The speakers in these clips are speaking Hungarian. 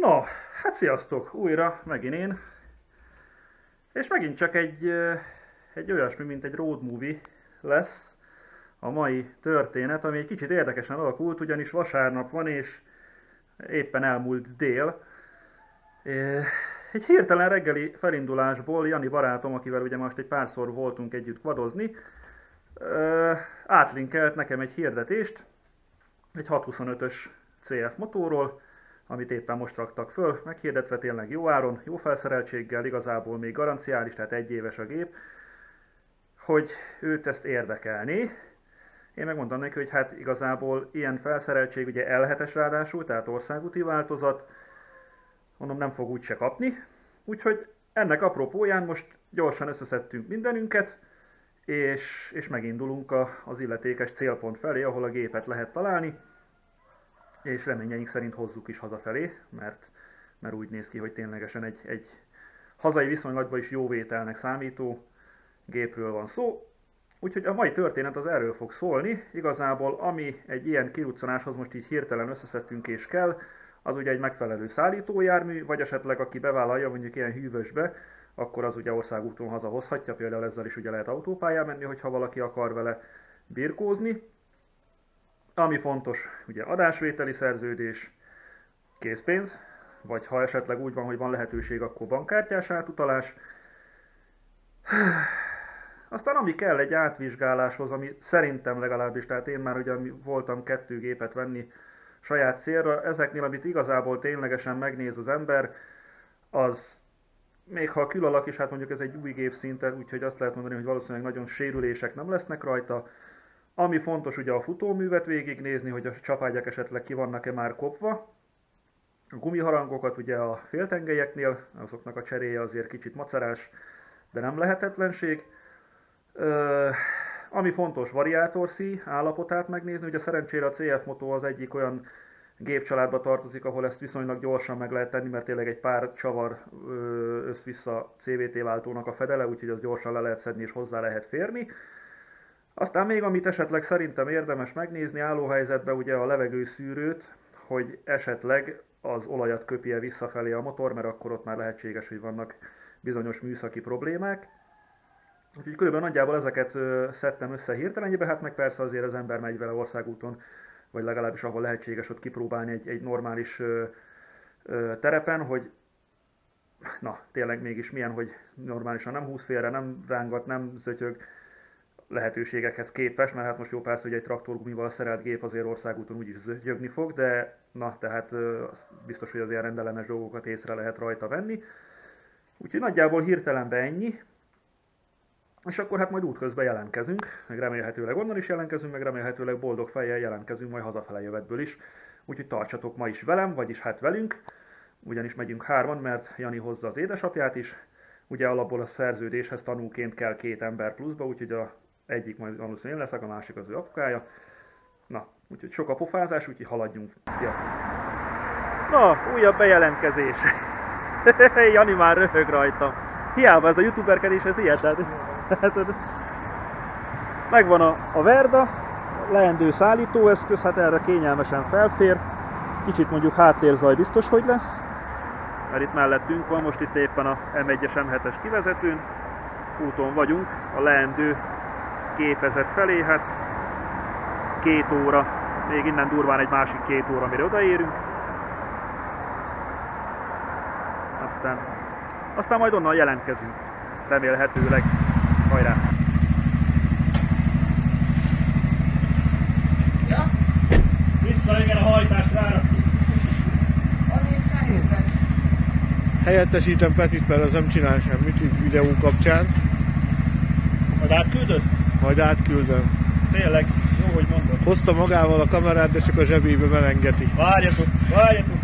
No, hát sziasztok! Újra, megint én. És megint csak egy olyasmi, mint egy road movie lesz a mai történet, ami egy kicsit érdekesen alakult, ugyanis vasárnap van, és éppen elmúlt dél. Egy hirtelen reggeli felindulásból Jani barátom, akivel ugye most egy párszor voltunk együtt kvadozni, átlinkelt nekem egy hirdetést, egy 625-ös CFMotóról, amit éppen most raktak föl, meghirdetve tényleg jó áron, jó felszereltséggel, igazából még garanciális, tehát 1 éves a gép, hogy őt ezt érdekelni. Én megmondtam neki, hogy hát igazából ilyen felszereltség ugye L7-es ráadásul, tehát országúti változat, mondom, nem fog úgyse kapni. Úgyhogy ennek apropóján most gyorsan összeszedtünk mindenünket, és megindulunk az illetékes célpont felé, ahol a gépet lehet találni, és reményeink szerint hozzuk is hazafelé, mert úgy néz ki, hogy ténylegesen egy hazai viszonylatban is jó vételnek számító gépről van szó. Úgyhogy a mai történet az erről fog szólni, igazából ami egy ilyen kiruccanáshoz most így hirtelen összeszedtünk és kell, az ugye egy megfelelő szállítójármű, vagy esetleg aki bevállalja mondjuk ilyen hűvösbe, akkor az ugye országúton hazahozhatja, például ezzel is ugye lehet autópályán menni, hogyha valaki akar vele birkózni. Ami fontos, ugye adásvételi szerződés, készpénz, vagy ha esetleg úgy van, hogy van lehetőség, akkor bankkártyás átutalás. Aztán ami kell egy átvizsgáláshoz, ami szerintem legalábbis, tehát én már ugye voltam 2 gépet venni saját célra, ezeknél, amit igazából ténylegesen megnéz az ember, az még ha a külalak is, hát mondjuk ez egy új gép szinten, úgyhogy azt lehet mondani, hogy valószínűleg nagyon sérülések nem lesznek rajta. Ami fontos ugye a futóművet végignézni, hogy a csapágyak esetleg ki vannak-e már kopva. A gumiharangokat ugye a féltengelyeknél, azoknak a cseréje azért kicsit macerás, de nem lehetetlenség. Ami fontos, variátorszíj állapotát megnézni, ugye szerencsére a CFMoto az egyik olyan gépcsaládba tartozik, ahol ezt viszonylag gyorsan meg lehet tenni, mert tényleg egy pár csavar össz-vissza CVT váltónak a fedele, úgyhogy az gyorsan le lehet szedni és hozzá lehet férni. Aztán még amit esetleg szerintem érdemes megnézni állóhelyzetben ugye a levegőszűrőt, hogy esetleg az olajat köpje visszafelé a motor, mert akkor ott már lehetséges, hogy vannak bizonyos műszaki problémák. Úgyhogy körülbelül nagyjából ezeket szedtem össze hirtelenjébe, hát meg persze azért az ember megy vele országúton, vagy legalábbis ahol lehetséges ott kipróbálni egy normális terepen, hogy na tényleg mégis milyen, hogy normálisan nem húz félre, nem rángat, nem zötyög, lehetőségekhez képest, mert hát most jó persze, hogy egy traktorgumival szerelt gép azért országúton úgyis zötyögni fog, de na, tehát biztos, hogy az ilyen rendellenes dolgokat észre lehet rajta venni. Úgyhogy nagyjából hirtelenben ennyi, és akkor hát majd útközben jelentkezünk, meg remélhetőleg onnan is jelentkezünk, meg remélhetőleg boldog fejjel jelentkezünk majd hazafele jövetből is. Úgyhogy tartsatok ma is velem, vagyis hát velünk, ugyanis megyünk 3-an, mert Jani hozza az édesapját is. Ugye alapból a szerződéshez tanúként kell 2 ember pluszba, úgyhogy az egyik majd valószínűleg én leszek, a másik az ő apukája. Na, úgyhogy sok a pofázás, úgyhogy haladjunk. Sziasztok! Na, újabb bejelentkezés. Jani már röhög rajta. Hiába ez a youtuberkedés, ez ilyet. Megvan a Verda, leendő szállítóeszköz, hát erre kényelmesen felfér. Kicsit mondjuk háttérzaj biztos, hogy lesz, mert itt mellettünk van, most itt éppen a M1-es M7-es kivezetőn, úton vagyunk a leendő gépezet felé, hát 2 óra, még innen durván egy másik 2 óra, mire odaérünk. Aztán majd onnan jelentkezünk, remélhetőleg, hajrá! Ja? Vissza, igen, a hajtást várom! Helyettesítem Petit, mert az nem csinál semmit videó kapcsán. Majd átküldöd? Majd átküldöm. Tényleg, jó, hogy mondod. Hozta magával a kamerát, de csak a zsebébe belengeti. Várjatok, várjatok!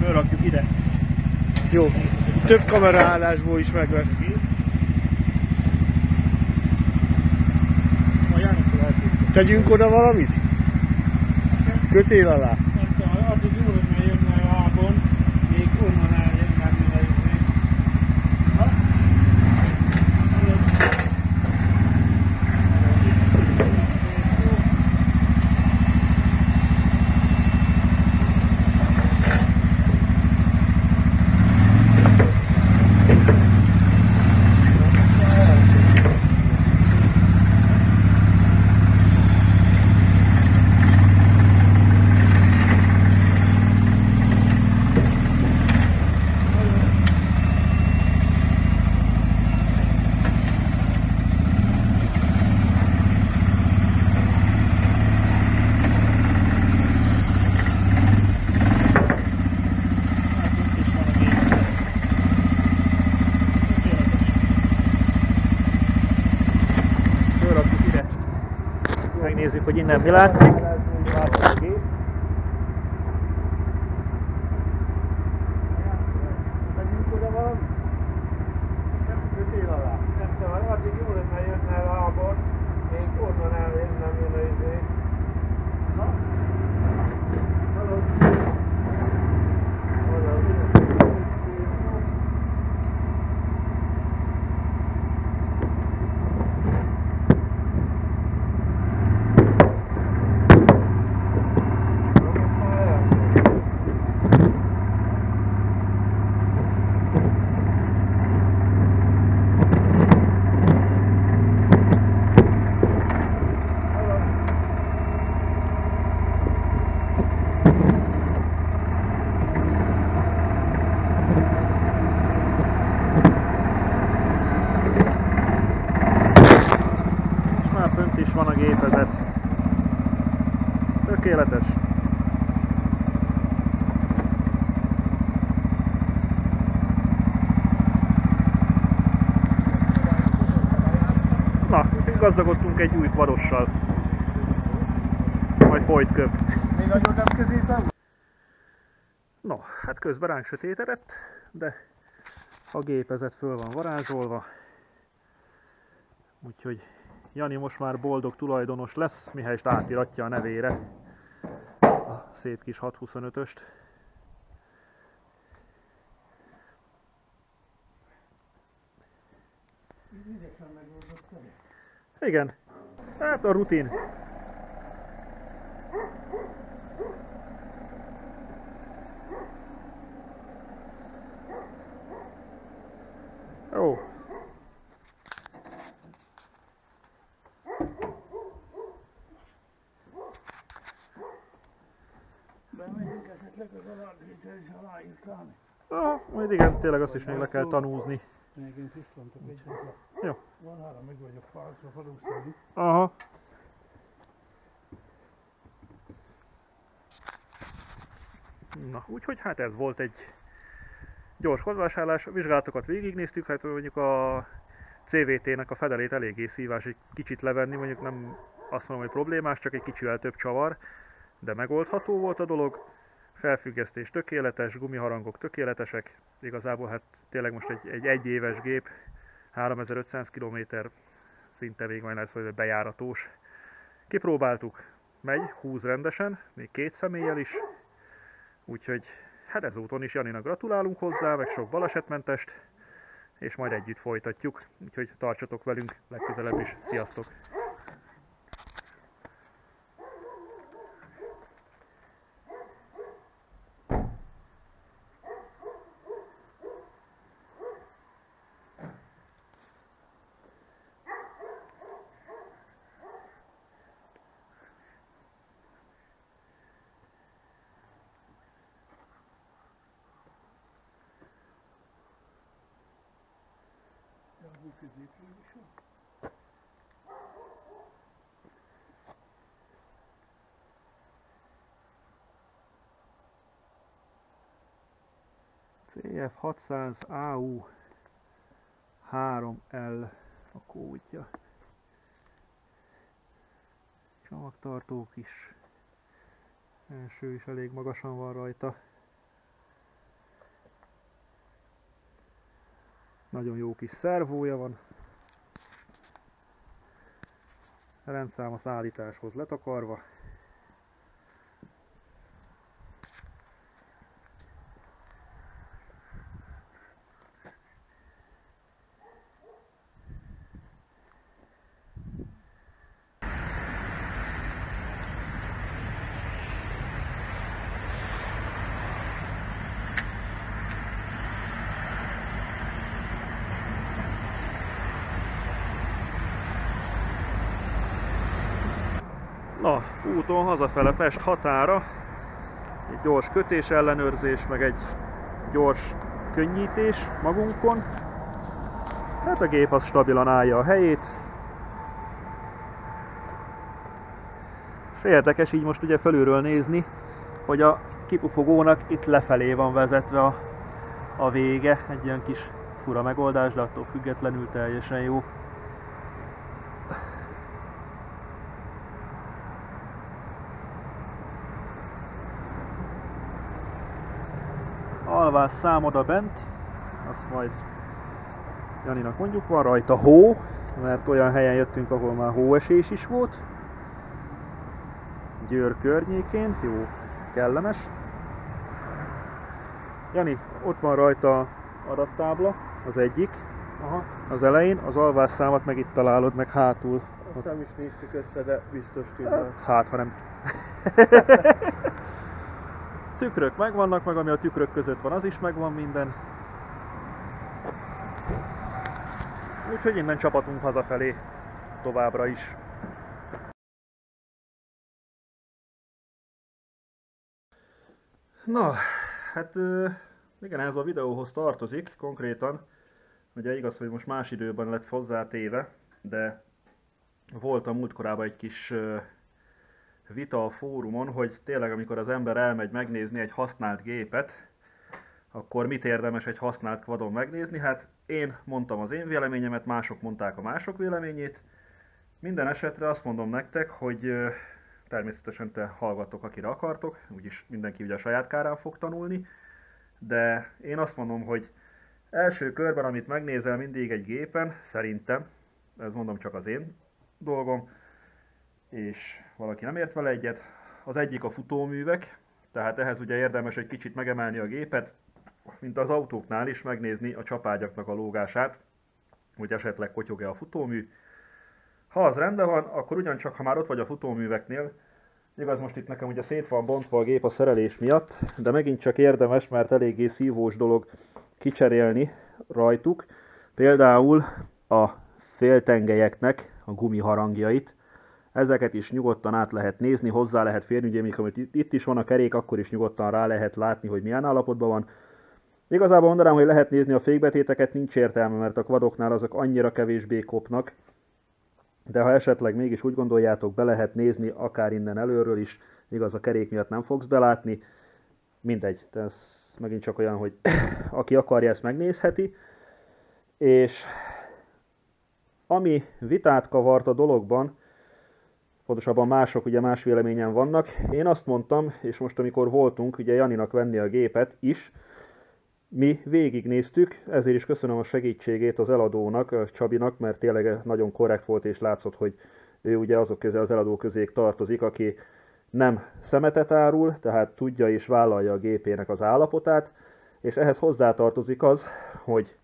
Fölrakjuk ide. Jó, több kameraállásból is meg lesz. Tegyünk oda valamit? Kötél alá? Nem tudom, addig jól, hogy már jönne a lábon, még onnan álljön, már mire jönnék. nézzük, hogy innen mi látszik. Tökéletes. Na, gazdagodtunk egy új varossal. Majd folyt köp. Még nagyon nem középen? No, hát közben ránk sötétedett, de a gépezet föl van varázsolva. Úgyhogy Jani most már boldog tulajdonos lesz, mihelyest átiratja a nevére a szép kis 625-öst. Igen, hát a rutin. Ó. Bemegyünk esetleg az alábbitel is aláírtálni? Ah, majd igen, tényleg azt is még le kell tanúzni. Még én tisztantok egy hozzád. Jó. Van három, meg vagyok fácra, valószínűleg. Aha. Na, úgyhogy hát ez volt egy gyors hozvásárlás. A vizsgálatokat végignéztük, hát mondjuk a CVT-nek a fedelét eléggé szívás egy kicsit levenni, mondjuk nem azt mondom, hogy problémás, csak egy kicsivel több csavar. De megoldható volt a dolog, felfüggesztés tökéletes, gumiharangok tökéletesek, igazából hát tényleg most egy éves gép, 3500 km szinte még majd lesz, hogy bejáratós. Kipróbáltuk, megy, húz rendesen, még két személlyel is, úgyhogy hát ezúton is Janinak gratulálunk hozzá, meg sok balesetmentest, és majd együtt folytatjuk, úgyhogy tartsatok velünk legközelebb is, sziasztok! CF600AU 3L a kódja. Csomagtartók is. Első is elég magasan van rajta. Nagyon jó kis szervója van. Rendszám a szállításhoz letakarva. Na, úton hazafele Pest határa, egy gyors kötés ellenőrzés, meg egy gyors könnyítés magunkon. Hát a gép az stabilan állja a helyét. És érdekes így most ugye felülről nézni, hogy a kipufogónak itt lefelé van vezetve a vége. Egy ilyen kis fura megoldás, de attól függetlenül teljesen jó. alvás szám oda bent, azt majd Janinak mondjuk, van rajta hó, mert olyan helyen jöttünk, ahol már hóesés is volt. Győr környékén, jó, kellemes. Jani, ott van rajta adattábla, az egyik, aha, az elején, az alvásszámat meg itt találod, meg hátul. Azt nem is néztük össze, de biztos tűnt. Hát, ha nem. Tükrök megvannak, meg ami a tükrök között van, az is megvan minden. Úgyhogy innen csapatunk hazafelé továbbra is. Na, hát igen, ez a videóhoz tartozik konkrétan. Ugye igaz, hogy most más időben lett hozzátéve, de volt a múltkorában egy kis vita a fórumon, hogy tényleg amikor az ember elmegy megnézni egy használt gépet, akkor mit érdemes egy használt kvadon megnézni? Hát én mondtam az én véleményemet, mások mondták a mások véleményét. Minden esetre azt mondom nektek, hogy természetesen te hallgattok, akire akartok, úgyis mindenki ugye a saját kárán fog tanulni, de én azt mondom, hogy első körben, amit megnézel mindig egy gépen, szerintem, ez mondom csak az én dolgom, és valaki nem ért vele egyet, az egyik a futóművek, tehát ehhez ugye érdemes egy kicsit megemelni a gépet, mint az autóknál is megnézni a csapágyaknak a lógását, hogy esetleg kotyog-e a futómű. Ha az rendben van, akkor ugyancsak, ha már ott vagy a futóműveknél, igaz, most itt nekem ugye szét van bontva a gép a szerelés miatt, de megint csak érdemes, mert eléggé szívós dolog kicserélni rajtuk, például a féltengelyeknek a gumiharangjait. Ezeket is nyugodtan át lehet nézni, hozzá lehet férni, ugye mikor itt is van a kerék, akkor is nyugodtan rá lehet látni, hogy milyen állapotban van. Igazából mondanám, hogy lehet nézni a fékbetéteket, nincs értelme, mert a kvadoknál azok annyira kevésbé kopnak, de ha esetleg mégis úgy gondoljátok, be lehet nézni, akár innen előről is, igaz, a kerék miatt nem fogsz belátni, mindegy, de ez megint csak olyan, hogy aki akarja, ezt megnézheti, és ami vitát kavart a dologban, pontosabban mások ugye más véleményen vannak, én azt mondtam, és most amikor voltunk ugye Janinak venni a gépet is, mi végignéztük, ezért is köszönöm a segítségét az eladónak, a Csabinak, mert tényleg nagyon korrekt volt, és látszott, hogy ő ugye azok közé, az eladó közé tartozik, aki nem szemetet árul, tehát tudja és vállalja a gépének az állapotát, és ehhez hozzátartozik az, hogy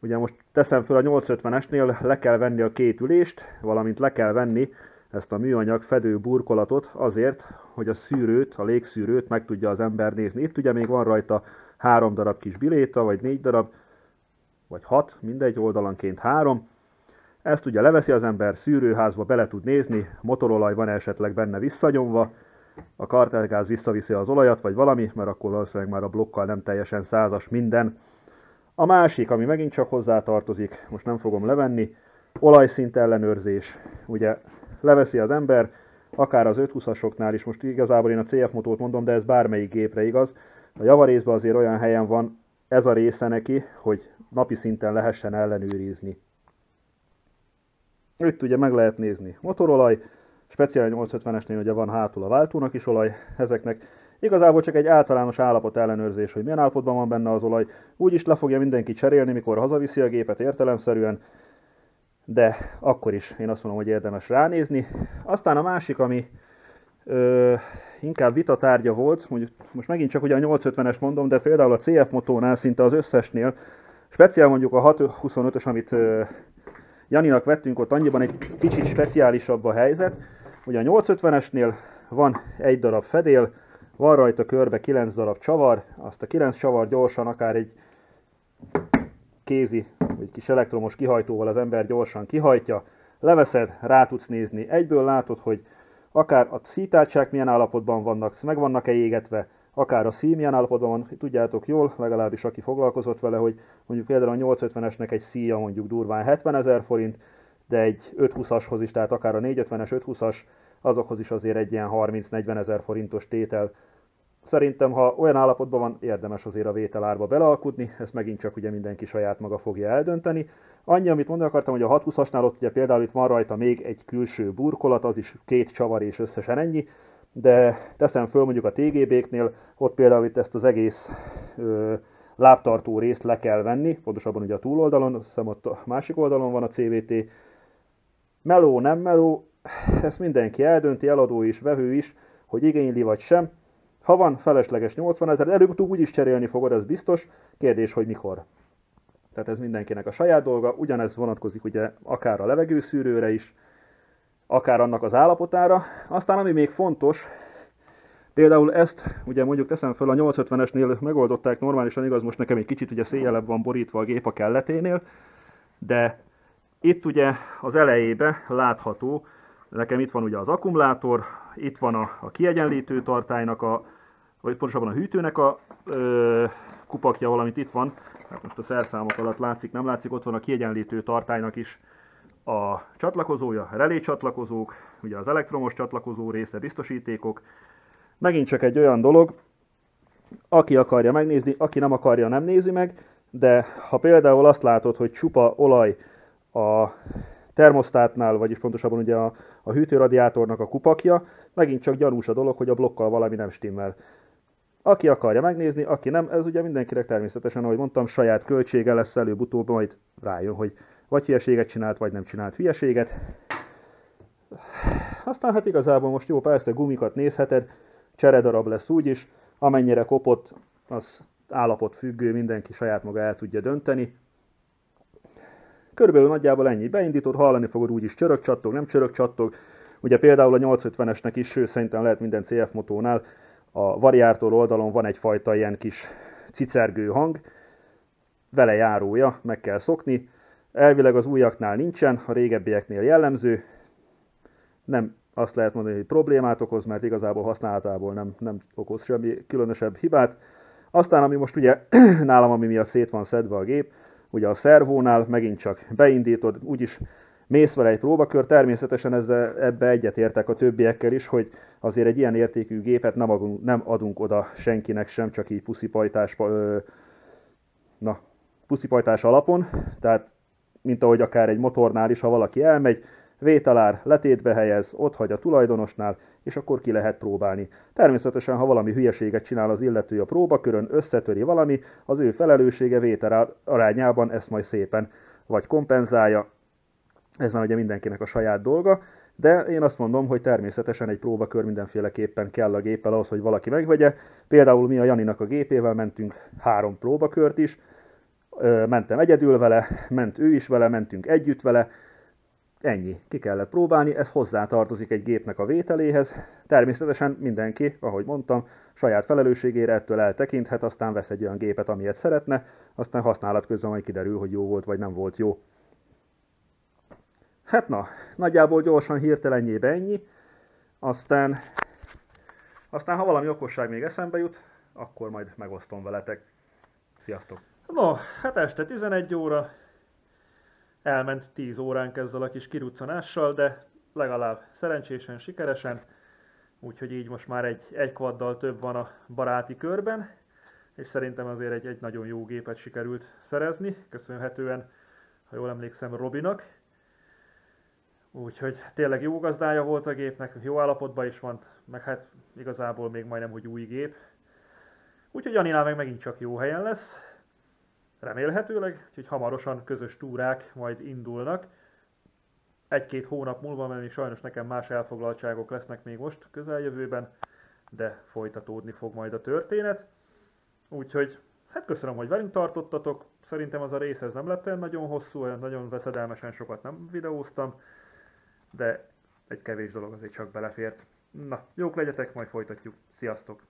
ugye most teszem föl a 850-esnél, le kell venni a két ülést, valamint le kell venni ezt a műanyag fedő burkolatot azért, hogy a szűrőt, a légszűrőt meg tudja az ember nézni. Itt ugye még van rajta 3 darab kis biléta, vagy 4 darab, vagy 6, mindegy, oldalanként 3. Ezt ugye leveszi az ember, szűrőházba bele tud nézni, motorolaj van esetleg benne visszanyomva, a kartergáz visszaviszi az olajat, vagy valami, mert akkor valószínűleg már a blokkal nem teljesen százas minden. A másik, ami megint csak hozzátartozik, most nem fogom levenni, olajszint ellenőrzés. Ugye leveszi az ember, akár az 520-asoknál is, most igazából én a CFMotót mondom, de ez bármelyik gépre igaz. A javarészben azért olyan helyen van ez a része neki, hogy napi szinten lehessen ellenőrizni. Itt ugye meg lehet nézni motorolaj, speciál 850-esnél ugye van hátul a váltónak is olaj, ezeknek igazából csak egy általános állapot ellenőrzés, hogy milyen állapotban van benne az olaj. Úgyis le fogja mindenki cserélni, mikor hazaviszi a gépet értelemszerűen, de akkor is én azt mondom, hogy érdemes ránézni. Aztán a másik, ami inkább vitatárgya volt, hogy most megint csak ugye a 850-es mondom, de például a CFMotónál szinte az összesnél, speciál mondjuk a 625-ös, amit Janinak vettünk, ott annyiban egy kicsit speciálisabb a helyzet. Ugye a 850-esnél van 1 darab fedél, van rajta körbe 9 darab csavar, azt a 9 csavar gyorsan akár egy kézi, vagy kis elektromos kihajtóval az ember gyorsan kihajtja, leveszed, rá tudsz nézni, egyből látod, hogy akár a szítátság milyen állapotban vannak, meg vannak-e égetve, akár a szíj milyen állapotban van, tudjátok jól, legalábbis aki foglalkozott vele, hogy mondjuk például a 850-esnek egy szíja mondjuk durván 70 000 forint, de egy 520-ashoz is, tehát akár a 450-es, 520-as, azokhoz is azért egy ilyen 30-40 000 forintos tétel. Szerintem, ha olyan állapotban van, érdemes azért a vételárba belealkudni, ezt megint csak ugye mindenki saját maga fogja eldönteni. Annyi, amit mondani akartam, hogy a 620-asnál ott ugye például itt van rajta még egy külső burkolat, az is 2 csavar és összesen ennyi. de teszem föl mondjuk a TGB-knél, ott például itt ezt az egész lábtartó részt le kell venni, pontosabban ugye a túloldalon, azt hiszem ott a másik oldalon van a CVT. Meló, nem meló, ezt mindenki eldönti, eladó is, vevő is, hogy igényli vagy sem. Ha van felesleges 80 000, előbb-utóbb úgyis cserélni fogod, ez biztos, kérdés, hogy mikor. Tehát ez mindenkinek a saját dolga, ugyanez vonatkozik ugye akár a levegőszűrőre is, akár annak az állapotára. Aztán ami még fontos, például ezt ugye mondjuk teszem föl a 850-esnél megoldották normálisan, igaz, most nekem egy kicsit ugye széjjelebb van borítva a gép a kelleténél, de itt ugye az elejébe látható, nekem itt van ugye az akkumulátor, itt van a kiegyenlítő tartálynak, vagy pontosabban a hűtőnek a kupakja, valamint itt van, hát most a szerszámok alatt látszik, nem látszik, ott van a kiegyenlítő tartálynak is a csatlakozója, relé csatlakozók, ugye az elektromos csatlakozó része, biztosítékok. Megint csak egy olyan dolog, aki akarja megnézni, aki nem akarja, nem nézi meg, de ha például azt látod, hogy csupa olaj a termosztátnál, vagyis pontosabban ugye a hűtőradiátornak a kupakja, megint csak gyanús a dolog, hogy a blokkal valami nem stimmel. Aki akarja megnézni, aki nem, ez ugye mindenkinek természetesen, ahogy mondtam, saját költsége lesz, előbb-utóbb majd rájön, hogy vagy hülyeséget csinált, vagy nem csinált hülyeséget. Aztán hát igazából most jó, persze gumikat nézheted, cseredarab lesz úgyis, amennyire kopott, az állapot függő, mindenki saját maga el tudja dönteni. Körülbelül nagyjából ennyi, beindítod, hallani fogod úgyis csörögcsattog, nem csörögcsattog. Ugye például a 850-esnek is, sőt szerintem lehet minden CFMotónál, a variátor oldalon van egyfajta ilyen kis cicergő hang, vele járója, meg kell szokni. Elvileg az újaknál nincsen, a régebbieknél jellemző. Nem azt lehet mondani, hogy problémát okoz, mert igazából használatából nem okoz semmi különösebb hibát. Aztán ami most ugye nálam, ami miatt szét van szedve a gép, ugye a szervónál megint csak beindítod, úgyis mész vele egy próbakör, természetesen ebbe egyetértek a többiekkel is, hogy azért egy ilyen értékű gépet nem adunk oda senkinek sem, csak így puszipajtás alapon, tehát mint ahogy akár egy motornál is, ha valaki elmegy, vételár, letétbe helyez, ott hagy a tulajdonosnál, és akkor ki lehet próbálni. Természetesen, ha valami hülyeséget csinál az illető a próbakörön, összetöri valami, az ő felelőssége vétel arányában ezt majd szépen vagy kompenzálja. Ez már ugye mindenkinek a saját dolga, de én azt mondom, hogy természetesen egy próbakör mindenféleképpen kell a géppel ahhoz, hogy valaki megvegye. Például mi a Janinak a gépével mentünk 3 próbakört is, mentem egyedül vele, ment ő is vele, mentünk együtt vele, ennyi, ki kellett próbálni, ez hozzátartozik egy gépnek a vételéhez. Természetesen mindenki, ahogy mondtam, saját felelősségére ettől eltekinthet, aztán vesz egy olyan gépet, amilyet szeretne, aztán használat közben majd kiderül, hogy jó volt vagy nem volt jó. Hát na, nagyjából gyorsan hirtelenjébe ennyi, aztán ha valami okosság még eszembe jut, akkor majd megosztom veletek. Sziasztok! No, hát este 11 óra, elment 10 óránk ezzel a kis kiruccanással, de legalább szerencsésen, sikeresen, úgyhogy így most már egy quaddal több van a baráti körben, és szerintem azért egy nagyon jó gépet sikerült szerezni, köszönhetően, ha jól emlékszem, Robinak. Úgyhogy tényleg jó gazdája volt a gépnek, jó állapotban is van, meg hát igazából még majdnem, hogy új gép. Úgyhogy Janinál meg megint csak jó helyen lesz, remélhetőleg, úgyhogy hamarosan közös túrák majd indulnak. 1-2 hónap múlva, mert még sajnos nekem más elfoglaltságok lesznek még most közeljövőben, de folytatódni fog majd a történet. Úgyhogy hát köszönöm, hogy velünk tartottatok, szerintem az a rész ez nem lett olyan nagyon hosszú, olyan nagyon veszedelmesen sokat nem videóztam, de egy kevés dolog azért csak belefért. Na, jók legyetek, majd folytatjuk. Sziasztok!